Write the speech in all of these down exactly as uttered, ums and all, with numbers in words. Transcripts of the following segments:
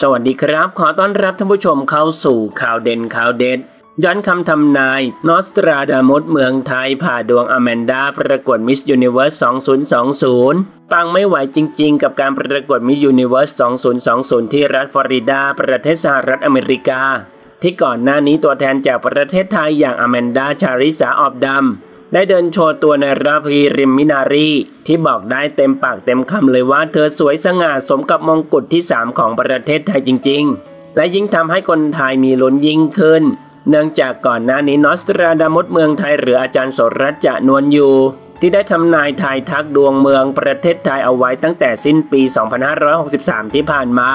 สวัสดีครับขอต้อนรับท่านผู้ชมเข้าสู่ข่าวเด่นข่าวเด็ดย้อนคำทำนายนอสตราดามุสเมืองไทยผ่าดวงอแมนดาประกวดมิสยูนิเวิร์ส สองพันยี่สิบปังไม่ไหวจริงๆกับการประกวดมิสยูนิเวิร์ส สองพันยี่สิบที่รัฐฟลอริดาประเทศสหรัฐอเมริกาที่ก่อนหน้านี้ตัวแทนจากประเทศไทยอย่างอแมนดาชาริสาออบดำได้เดินโชว์ตัวในราพีริมมินารีที่บอกได้เต็มปากเต็มคำเลยว่าเธอสวยสง่าสมกับมงกุฎที่สามของประเทศไทยจริงๆและยิ่งทำให้คนไทยมีลุ้นยิ่งขึ้นเนื่องจากก่อนหน้านี้นอสตราดามุสเมืองไทยหรืออาจารย์โสรัจจะนวลอยู่ที่ได้ทำนายทายทักดวงเมืองประเทศไทยเอาไว้ตั้งแต่สิ้นปีสองพันห้าร้อยหกสิบสามที่ผ่านมา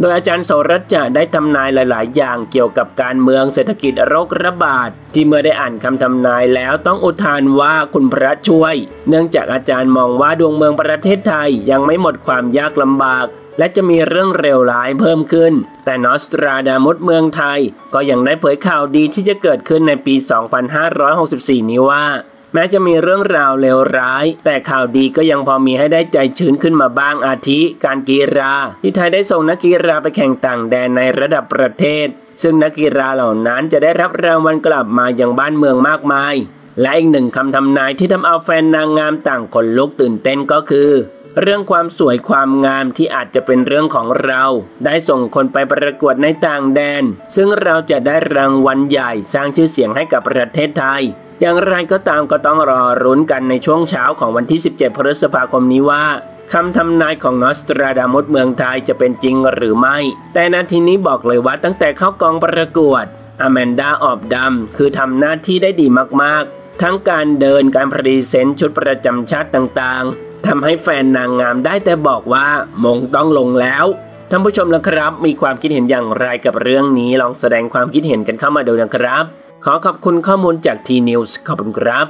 โดยอาจารย์โสรัจจะได้ทำนายหลายๆอย่างเกี่ยวกับการเมืองเศรษฐกิจโรคระบาดที่เมื่อได้อ่านคำทำนายแล้วต้องอุทานว่าคุณพระช่วยเนื่องจากอาจารย์มองว่าดวงเมืองประเทศไทยยังไม่หมดความยากลำบากและจะมีเรื่องเลวร้ายเพิ่มขึ้นแต่นอสตราดามุสเมืองไทยก็ยังได้เผยข่าวดีที่จะเกิดขึ้นในปีสองพันห้าร้อยหกสิบสี่นี้ว่าแม้จะมีเรื่องราวเลวร้ายแต่ข่าวดีก็ยังพอมีให้ได้ใจชื้นขึ้นมาบ้างอาทิการกีฬาที่ไทยได้ส่งนักกีฬาไปแข่งต่างแดนในระดับประเทศซึ่งนักกีฬาเหล่านั้นจะได้รับรางวัลกลับมาอย่างบ้านเมืองมากมายและอีกหนึ่งคำทำนายที่ทำเอาแฟนนางงามต่างขนลุกตื่นเต้นก็คือเรื่องความสวยความงามที่อาจจะเป็นเรื่องของเราได้ส่งคนไปประกวดในต่างแดนซึ่งเราจะได้รางวัลใหญ่สร้างชื่อเสียงให้กับประเทศไทยอย่างไรก็ตามก็ต้องรอรุ้นกันในช่วงเช้าของวันที่สิบเจ็ดพฤษภาคมนี้ว่าคำทำนายของนอสตราดามุสเมืองไทยจะเป็นจริงหรือไม่แต่นาทีนี้บอกเลยว่าตั้งแต่เข้ากองประกวดอแมนดาออบดำคือทำหน้าที่ได้ดีมากๆทั้งการเดินการพรีเซนต์ชุดประจำชาติต่างๆทำให้แฟนนางงามได้แต่บอกว่ามงต้องลงแล้วท่านผู้ชมนะครับมีความคิดเห็นอย่างไรกับเรื่องนี้ลองแสดงความคิดเห็นกันเข้ามาดูนะครับขอขอบคุณข้อมูลจากทีนิวส์ขอบคุณครับ